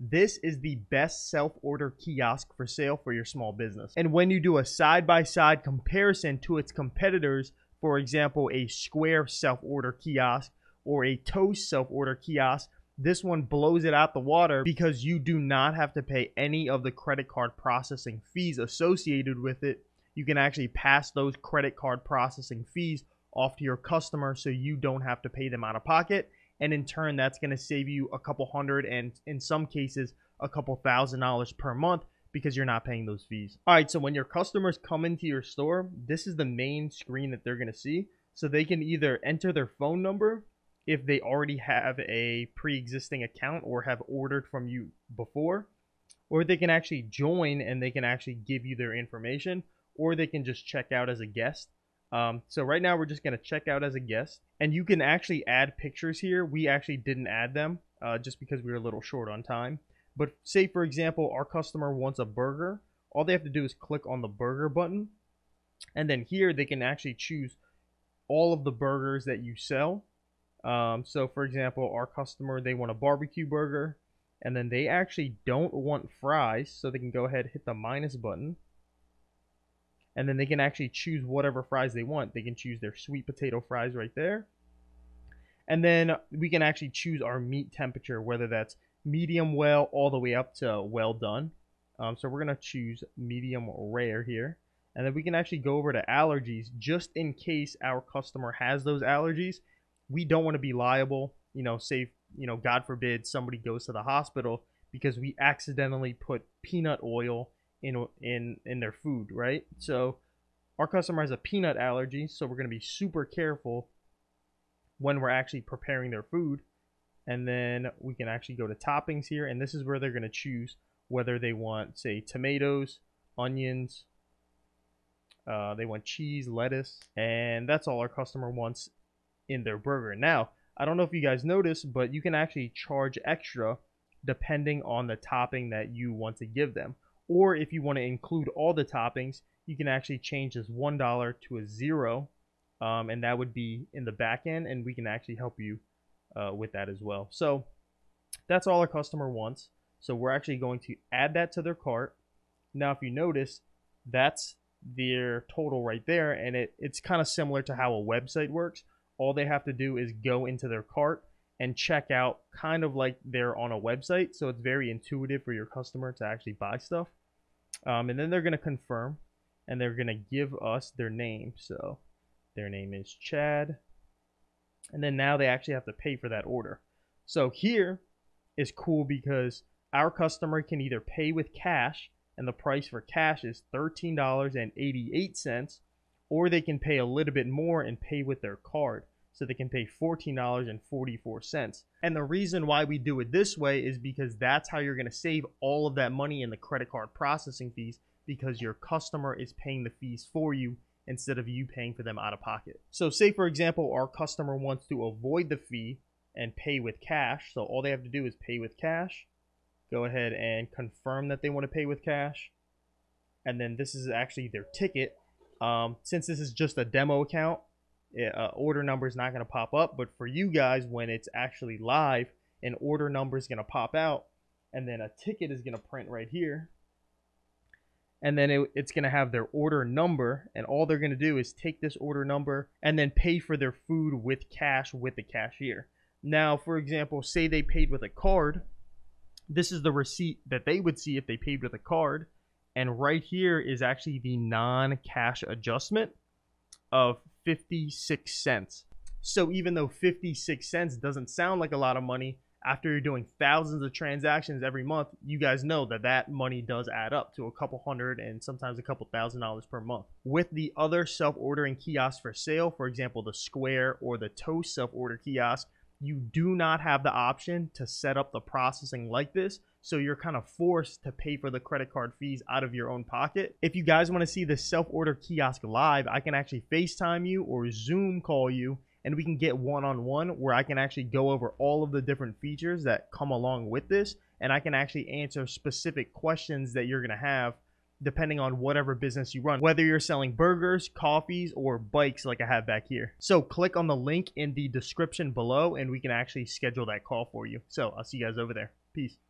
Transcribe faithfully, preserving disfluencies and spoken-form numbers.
This is the best self-order kiosk for sale for your small business. And when you do a side-by-side comparison to its competitors, for example, a Square self-order kiosk or a Toast self-order kiosk, this one blows it out the water because you do not have to pay any of the credit card processing fees associated with it. You can actually pass those credit card processing fees off to your customer so you don't have to pay them out of pocket. And in turn, that's going to save you a couple hundred and in some cases, a couple thousand dollars per month because you're not paying those fees. All right, so when your customers come into your store, this is the main screen that they're going to see. So they can either enter their phone number if they already have a pre-existing account or have ordered from you before, or they can actually join and they can actually give you their information, or they can just check out as a guest. Um, so right now we're just going to check out as a guest, and you can actually add pictures here. We actually didn't add them uh, just because we were a little short on time. But say, for example, our customer wants a burger. All they have to do is click on the burger button. And then here they can actually choose all of the burgers that you sell. Um, so, for example, our customer, they want a barbecue burger, and then they actually don't want fries. So they can go ahead, hit the minus button. And then they can actually choose whatever fries they want. They can choose their sweet potato fries right there. And then we can actually choose our meat temperature, whether that's medium well all the way up to well done. Um, so we're going to choose medium rare here. And then we can actually go over to allergies just in case our customer has those allergies. We don't want to be liable, you know, say, you know, God forbid somebody goes to the hospital because we accidentally put peanut oil in in in their food, right? So our customer has a peanut allergy, so we're going to be super careful when we're actually preparing their food. And then we can actually go to toppings here, and this is where they're going to choose whether they want, say, tomatoes, onions, uh, they want cheese, lettuce, and that's all our customer wants in their burger. Now, I don't know if you guys noticed, but you can actually charge extra depending on the topping that you want to give them. Or if you want to include all the toppings, you can actually change this one dollar to a zero, um, and that would be in the back end, and we can actually help you uh, with that as well. So that's all our customer wants. So we're actually going to add that to their cart. Now, if you notice, that's their total right there, and it, it's kind of similar to how a website works. All they have to do is go into their cart and check out, kind of like they're on a website. So it's very intuitive for your customer to actually buy stuff. Um, and then they're going to confirm, and they're going to give us their name. So their name is Chad. And then now they actually have to pay for that order. So here is cool because our customer can either pay with cash, and the price for cash is thirteen dollars and eighty-eight cents, or they can pay a little bit more and pay with their card. So they can pay fourteen dollars and forty-four cents. And the reason why we do it this way is because that's how you're going to save all of that money in the credit card processing fees, because your customer is paying the fees for you instead of you paying for them out of pocket. So say, for example, our customer wants to avoid the fee and pay with cash. So all they have to do is pay with cash. Go ahead and confirm that they want to pay with cash. And then this is actually their ticket. Um, since this is just a demo account, Uh, order number is not going to pop up, but for you guys, when it's actually live, an order number is going to pop out, and then a ticket is going to print right here, and then it, it's going to have their order number, and all they're going to do is take this order number and then pay for their food with cash with the cashier. Now, for example, say they paid with a card. This is the receipt that they would see if they paid with a card, and right here is actually the non-cash adjustment of fifty-six cents. So even though fifty-six cents doesn't sound like a lot of money, after you're doing thousands of transactions every month, you guys know that that money does add up to a couple hundred and sometimes a couple thousand dollars per month. With the other self-ordering kiosks for sale, for example, the Square or the Toast self-order kiosk, you do not have the option to set up the processing like this. So you're kind of forced to pay for the credit card fees out of your own pocket. If you guys want to see the self-order kiosk live, I can actually FaceTime you or Zoom call you, and we can get one-on-one where I can actually go over all of the different features that come along with this, and I can actually answer specific questions that you're going to have depending on whatever business you run, whether you're selling burgers, coffees, or bikes like I have back here. So click on the link in the description below, and we can actually schedule that call for you. So I'll see you guys over there. Peace.